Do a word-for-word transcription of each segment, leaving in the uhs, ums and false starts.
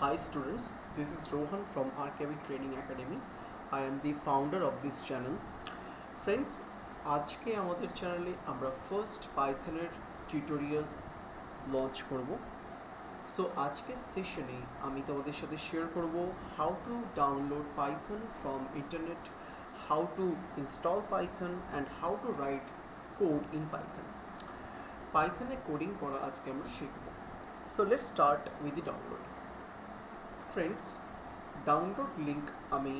Hi students, this is Rohan from R K B Training Academy. I am the founder of this channel. Friends, আজকে আমাদের চ্যানেলে আমরা first পাইথনের tutorial launch করব। So আজকের সেশনে আমি তোমাদের সাথে শেয়ার করব how to download Python from internet, how to install Python and how to write code in Python. পাইথনে কোডিং করা আজকে আমরা শিখব। So let's start with the download. Friends download link हमें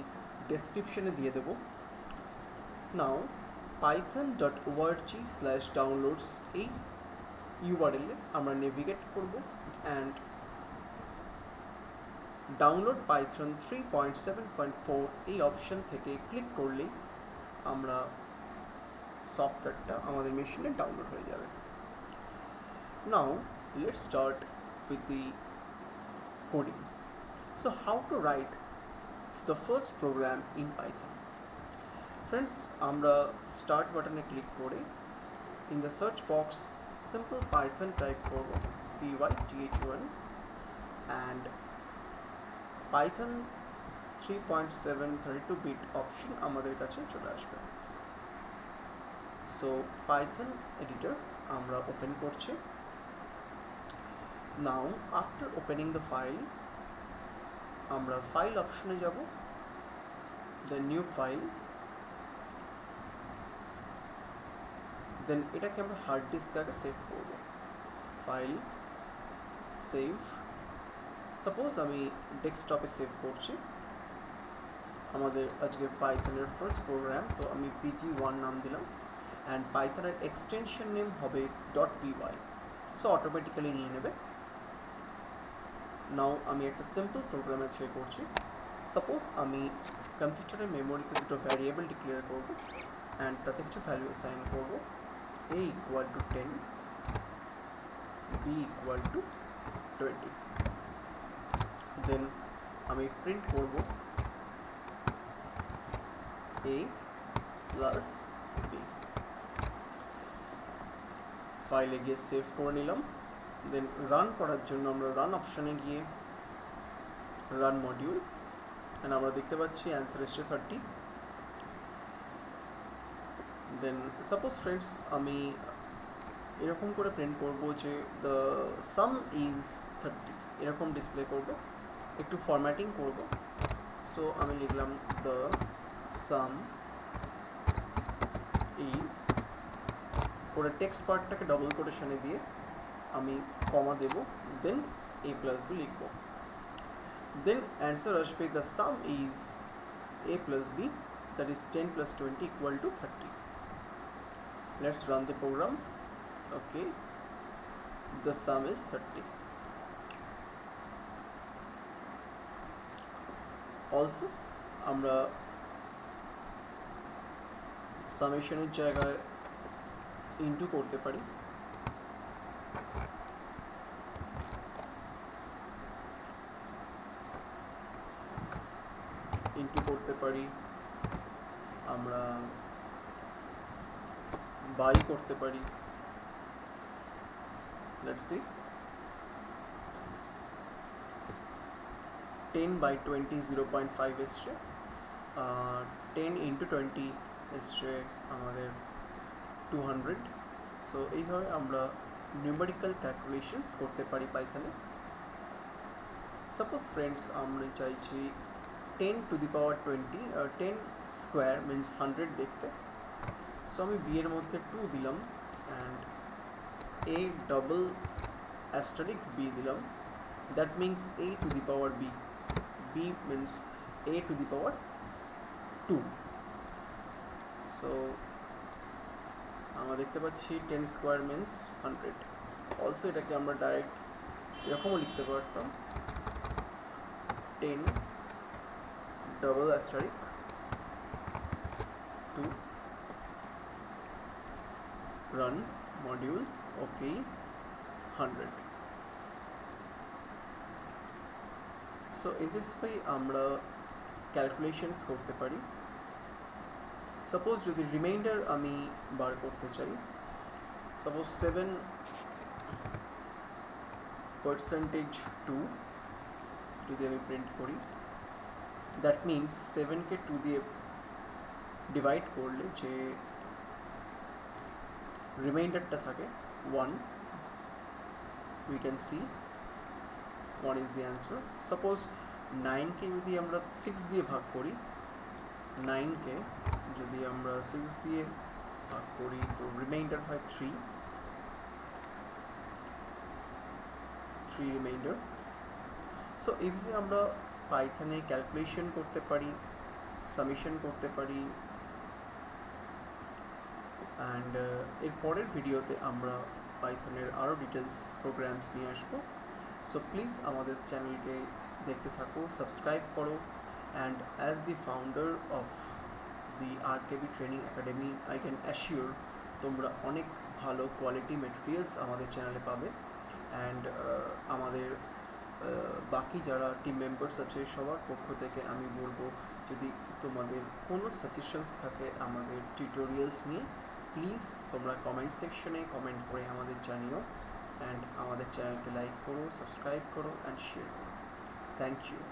डेस्क्रिप्शन दिए देव। Now Python dot org slash downloads URL navigate करब and download Python three point seven point four ये ऑप्शन थे क्लिक कर ले सॉफ्टवेयर मशीने डाउनलोड हो जाए। Now let's start with the coding. So how to write the first program in Python? Friends, amra start button e click kore in the search box simple Python type korbo python and Python three point seven thirty-two bit option amader kache chole ashbe। So Python editor amra open korche। Now after opening the file আমরা file অপশনে যাব, দেন new file, দেন এটাকে আমরা hard ডিস্কে আগে save করব। File save, suppose আমি ডেস্কটপে save করছি আমাদের আজকে পাইথনের ফার্স্ট প্রোগ্রাম। তো আমি পিজি ওয়ান নাম দিলাম অ্যান্ড পাইথনের এক্সটেনশন নেম হবে ডট পিওয়াই। সো অটোমেটিক্যালি নিয়ে নেবে। नाउ आमी एक सिम्पल प्रोग्राम चेक करछि। सपोज आमी कम्प्यूटर मेमोरी के दुटो वेरिएबल डिक्लेयर करब एंड ताते किछु भैल्यू असाइन करब। A equal to ten, B equal to twenty, then आमी प्रिंट करब ए प्लस बी। फाइले गिये सेव करे निलाम। दें रान करार जोन्नो आमरा रान अपशने गिए रान मडिউল एंड आमरा देखते पाচ্ছি answer is thirty. Then suppose friends आमी एरकम करे प्रिंट करब जे द सम इज थर्टी एरकम डिसप्ले करब। एकटू फरमैटिंग करब। सो आमी लिखलाम द सम इज और टेक्स्ट पार्टटाके डबल कोटेशने दिए आमी कमा देव, दें ए प्लस बी लिखब। दें आंसर आसबे the sum is A plus B that is ten plus twenty equal to thirty. Let's run the program. Okay, the sum is thirty. Also आमरा समेशनेर जायगाय इनटू करते पारी। ইনটু করতে পারি আমরা, বাই করতে পারি। Let's see ten by twenty zero point five এসছে, टेन ইনটু ट्वेंटी এসছে আমাদের टू हंड्रेड। সো এইভাবে আমরা নিউমেরিক্যাল ক্যালকুলেশনস করতে পারি পাইথনে। সাপোজ ফ্রেন্ডস আমরা চাইছি ten to the power twenty, ten square means hundred देखते। सो हमें बी एर मध्य टू दिलम and A double asterisk B दिलम, that means A to the power B, B means A to the power two. So हमें देखते पाच्छी ten square means hundred. Also एटाके आमरा डायरेक्ट एरकमो लिखते पारताम ten double asterisk two run module okay hundred. So in this way आमरा कैलकुलेशन्स करते पारी। सपोज जो रिमाइंडर आमी बार करते चाहिए, सपोज सेवन परसेंटेज टू দিয়ে আমি প্রিন্ট করি, দ্যাট মিনস সেভেনকে টু দিয়ে ডিভাইড করলে যে রিমাইন্ডারটা থাকে one, we can see one is the answer. Suppose নাইনকে যদি আমরা সিক্স দিয়ে ভাগ করি, নাইনকে যদি আমরা সিক্স দিয়ে ভাগ করি তো রিমাইন্ডার হয় থ্রি, থ্রি রিমাইন্ডার। সো এইভাবে আমরা পাইথনে ক্যালকুলেশন করতে পারি, সামেশন করতে পারি, অ্যান্ড এর পরের ভিডিওতে আমরা পাইথনের আরও ডিটেলস প্রোগ্রামস নিয়ে আসবো। সো প্লিজ আমাদের চ্যানেলকে দেখতে থাকো, সাবস্ক্রাইব করো, and as the founder of the R K B Training Academy I can assure তোমরা অনেক ভালো কোয়ালিটি মেটেরিয়ালস আমাদের চ্যানেলে পাবে, অ্যান্ড আমাদের বাকি যারা টিম মেম্বার্স আছে সবার পক্ষ থেকে আমি বলবো যদি তোমাদের কোনো সাজেশনস থাকে আমাদের টিউটোরিয়ালস নিয়ে প্লিজ তোমরা কমেন্ট সেকশনে কমেন্ট করে আমাদের জানিও, অ্যান্ড আমাদের চ্যানেলকে লাইক করো, সাবস্ক্রাইব করো, অ্যান্ড শেয়ার করো। Thank you.